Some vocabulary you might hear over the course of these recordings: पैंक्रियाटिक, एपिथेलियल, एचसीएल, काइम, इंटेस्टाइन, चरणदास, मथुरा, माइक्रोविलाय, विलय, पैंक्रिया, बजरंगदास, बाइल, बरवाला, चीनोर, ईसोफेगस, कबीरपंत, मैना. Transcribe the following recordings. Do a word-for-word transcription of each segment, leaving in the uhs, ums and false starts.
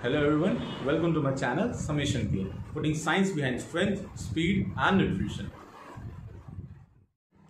Hello everyone, welcome to my channel Summation Game, putting science behind strength, speed and nutrition।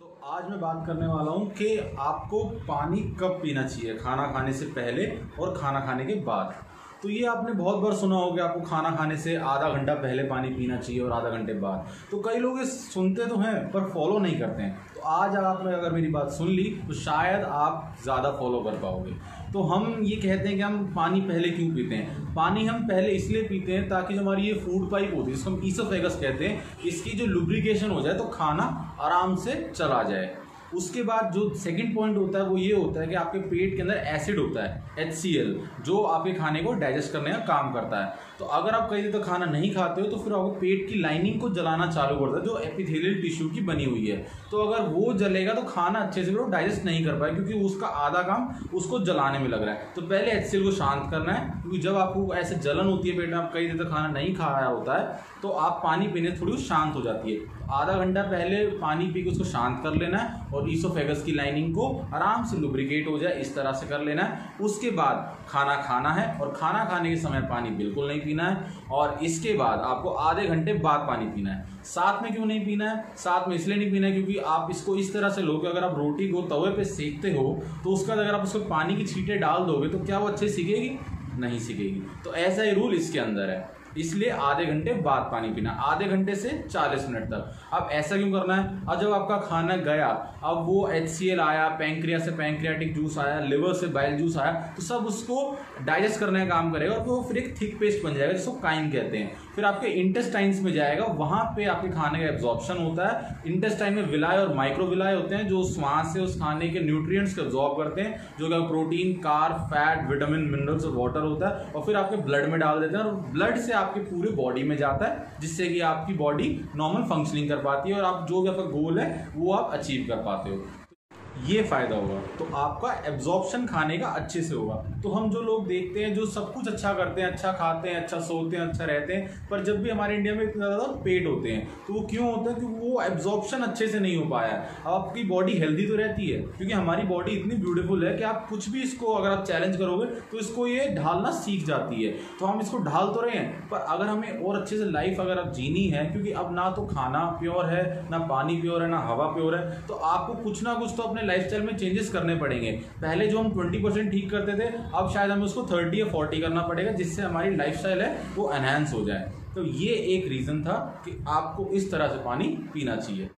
तो आज मैं बात करने वाला हूँ कि आपको पानी कब पीना चाहिए, खाना खाने से पहले और खाना खाने के बाद। तो ये आपने बहुत बार सुना होगा आपको खाना खाने से आधा घंटा पहले पानी पीना चाहिए और आधा घंटे बाद। तो कई लोग ये सुनते तो हैं पर फॉलो नहीं करते हैं। तो आज आपने अगर मेरी बात सुन ली तो शायद आप ज़्यादा फॉलो कर पाओगे। तो हम ये कहते हैं कि हम पानी पहले क्यों पीते हैं। पानी हम पहले इसलिए पीते हैं ताकि जो हमारी ये फूड पाइप होती है, इसको हम ईसोफेगस कहते हैं, इसकी जो लुब्रिकेशन हो जाए तो खाना आराम से चला जाए। उसके बाद जो सेकंड पॉइंट होता है वो ये होता है कि आपके पेट के अंदर एसिड होता है एच सी एल, जो आपके खाने को डाइजेस्ट करने का काम करता है। तो अगर आप कई दिन तक खाना नहीं खाते हो तो फिर आपको पेट की लाइनिंग को जलाना चालू करता है, जो एपिथेलियल टिश्यू की बनी हुई है। तो अगर वो जलेगा तो खाना अच्छे से वो डाइजेस्ट नहीं कर पाए, क्योंकि उसका आधा काम उसको जलाने में लग रहा है। तो पहले एच सी एल को शांत करना है, क्योंकि जब आपको ऐसे जलन होती है पेट में, आप कई दिन तक खाना नहीं खा रहा होता है, तो आप पानी पीने थोड़ी शांत हो जाती है। आधा घंटा पहले पानी पी के उसको शांत कर लेना है और ईसोफेगस की लाइनिंग को आराम से लुब्रिकेट हो जाए इस तरह से कर लेना है। उसके बाद खाना खाना है और खाना खाने के समय पानी बिल्कुल नहीं पीना है। और इसके बाद आपको आधे घंटे बाद पानी पीना है। साथ में क्यों नहीं पीना है? साथ में इसलिए नहीं पीना है क्योंकि आप इसको इस तरह से लोगे, अगर आप रोटी को तवे पर सेकते हो तो उसका अगर आप उसको पानी की छींटे डाल दोगे तो क्या वो अच्छे सीखेगी? नहीं सीखेगी। तो ऐसा ही रूल इसके अंदर है, इसलिए आधे घंटे बाद पानी पीना, आधे घंटे से चालीस मिनट तक। अब ऐसा क्यों करना है? अब जब आपका खाना गया, अब वो एच सी एल आया, पैंक्रिया से पैंक्रियाटिक जूस आया, लिवर से बाइल जूस आया, तो सब उसको डाइजेस्ट करने का काम करेगा और वो फिर एक थिक पेस्ट बन जाएगा जिसको काइम कहते हैं। फिर आपके इंटेस्टाइन्स में जाएगा, वहाँ पे आपके खाने का एब्जॉर्प्शन होता है। इंटेस्टाइन में विलय और माइक्रोविलाय होते हैं जो श्वास से उस खाने के न्यूट्रिएंट्स को एब्जॉर्ब करते हैं, जो कि protein, carb, fat, vitamin, minerals और वाटर होता है, और फिर आपके ब्लड में डाल देते हैं और ब्लड से आपके पूरे बॉडी में जाता है, जिससे कि आपकी बॉडी नॉर्मल फंक्शनिंग कर पाती है और आप जो भी आपका गोल है वो आप अचीव कर पाते हो। ये फायदा होगा, तो आपका एब्जॉर्प्शन खाने का अच्छे से होगा। तो हम जो लोग देखते हैं जो सब कुछ अच्छा करते हैं, अच्छा खाते हैं, अच्छा सोते हैं, अच्छा रहते हैं, पर जब भी हमारे इंडिया में इतना ज़्यादा पेट होते हैं तो वो क्यों होता है? क्योंकि वो एब्जॉर्प्शन अच्छे से नहीं हो पाया है। अब आपकी बॉडी हेल्दी तो रहती है, क्योंकि हमारी बॉडी इतनी ब्यूटीफुल है कि आप कुछ भी इसको अगर आप चैलेंज करोगे तो इसको ये ढालना सीख जाती है। तो हम इसको ढाल तो रहे हैं, पर अगर हमें और अच्छे से लाइफ अगर आप जीनी है, क्योंकि अब ना तो खाना प्योर है, ना पानी प्योर है, ना हवा प्योर है, तो आपको कुछ ना कुछ तो अपने लाइफस्टाइल में चेंजेस करने पड़ेंगे। पहले जो हम बीस परसेंट ठीक करते थे, अब शायद हमें उसको तीस या चालीस करना पड़ेगा, जिससे हमारी लाइफस्टाइल है वो एनहांस हो जाए। तो ये एक रीज़न था कि आपको इस तरह से पानी पीना चाहिए।